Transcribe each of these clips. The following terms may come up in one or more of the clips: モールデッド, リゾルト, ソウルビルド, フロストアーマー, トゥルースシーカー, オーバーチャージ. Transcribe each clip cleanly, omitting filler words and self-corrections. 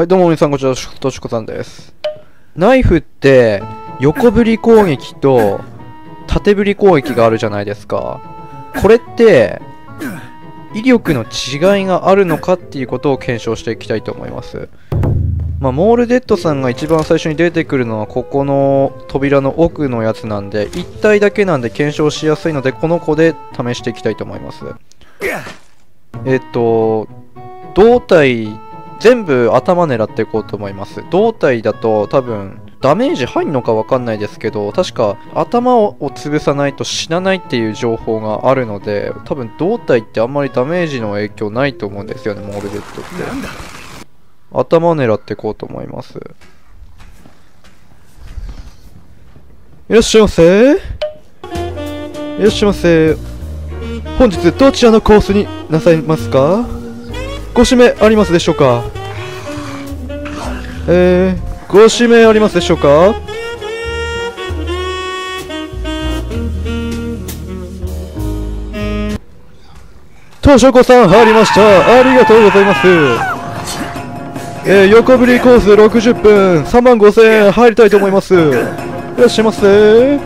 はい、どうも皆さん、こんにちは、としこさんです。ナイフって、横振り攻撃と、縦振り攻撃があるじゃないですか。これって、威力の違いがあるのかっていうことを検証していきたいと思います。まあ、モールデッドさんが一番最初に出てくるのは、ここの扉の奥のやつなんで、1体だけなんで検証しやすいので、この子で試していきたいと思います。胴体、全部頭狙っていこうと思います。胴体だと多分ダメージ入んのかわかんないですけど、確か頭を潰さないと死なないっていう情報があるので、多分胴体ってあんまりダメージの影響ないと思うんですよね、モールデッドって。頭狙っていこうと思います。いらっしゃいませ。いらっしゃいませ。本日どちらのコースになさいますか？ご指名ありますでしょうか？ご指名ありますでしょうか？としょこさん入りました。ありがとうございます。横振りコース60分35,000円入りたいと思います。いらっしゃいませ。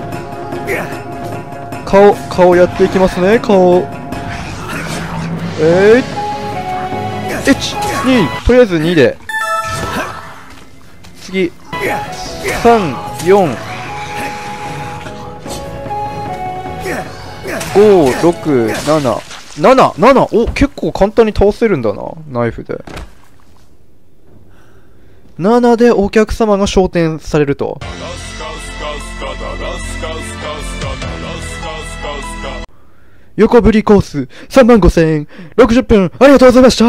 顔やっていきますね、顔。1、2、とりあえず2で次3、4、5、6、7、7、7、お、結構簡単に倒せるんだな、ナイフで。7でお客様が昇天されると。横振りコース35,000円60分ありがとうございました。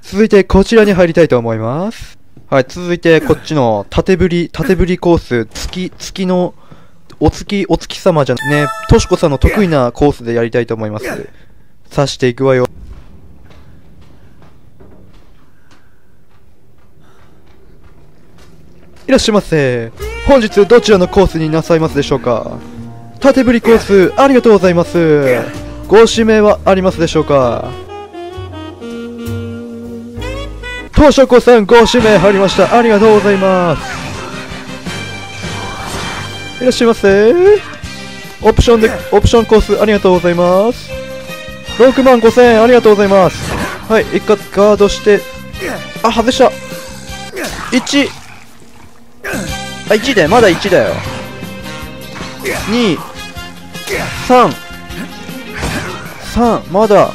続いてこちらに入りたいと思います。はい、続いてこっちの縦振りコース月のお月様じゃね、としこさんの得意なコースでやりたいと思います。刺していくわよ。いらっしゃいませ。本日どちらのコースになさいますでしょうか？縦振りコースありがとうございます。ご指名はありますでしょうか？としょこさんご指名入りました。ありがとうございます。いらっしゃいませ。オプションコースありがとうございます。65,000円ありがとうございます。はい、一括ガードして、あ、外した。1、あ、1だよ、まだ1だよ。2、3、まだ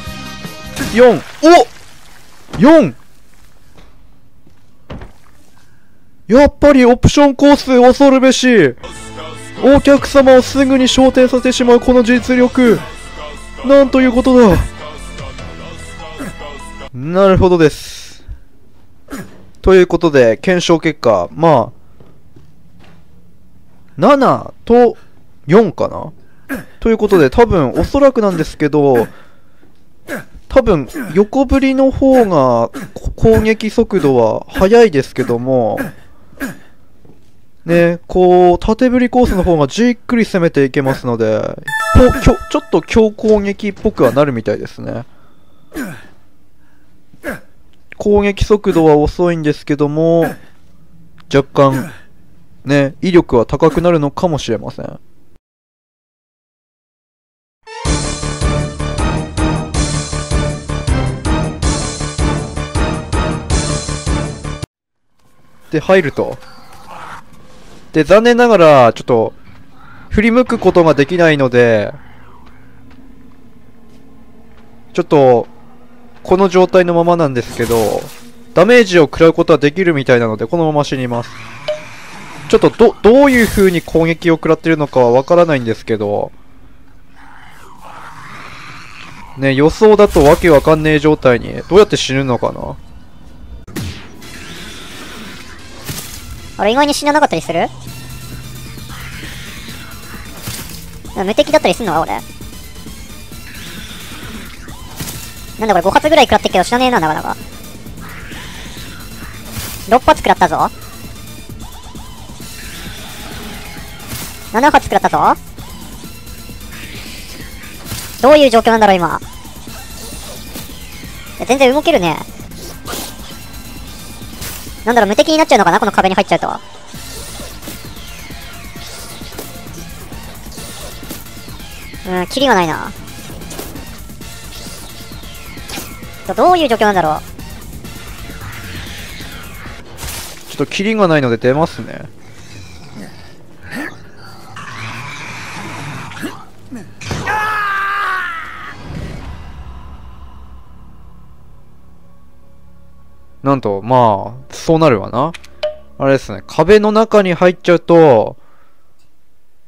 4、お !4! やっぱりオプションコース恐るべし。お客様をすぐに昇天させてしまうこの実力、なんということだ。なるほどです。ということで検証結果、まあ7と4かなということで、多分おそらくなんですけど、多分横振りの方が攻撃速度は速いですけどもね、こう縦振りコースの方がじっくり攻めていけますので、ちょっと強攻撃っぽくはなるみたいですね。攻撃速度は遅いんですけども、若干ね、威力は高くなるのかもしれません。で、入ると。で、残念ながら、ちょっと、振り向くことができないので、ちょっと、この状態のままなんですけど、ダメージを食らうことはできるみたいなので、このまま死にます。ちょっと、どういう風に攻撃を食らってるのかはわからないんですけど、ね、予想だとわけわかんねえ状態に、どうやって死ぬのかな？あれ、意外に死ななかったりする？無敵だったりすんのか俺。なんだこれ、5発ぐらい食らってっけど死なねえな、なかなか。6発食らったぞ。7発食らったぞ。どういう状況なんだろう今。全然動けるね。なんだろう、無敵になっちゃうのかな、この壁に入っちゃうとは。うん、キリがないな。どういう状況なんだろう。ちょっとキリがないので出ますね。なんと、まあ、そうなるわな。あれですね、壁の中に入っちゃうと、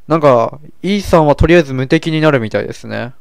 なんか、E さんはとりあえず無敵になるみたいですね。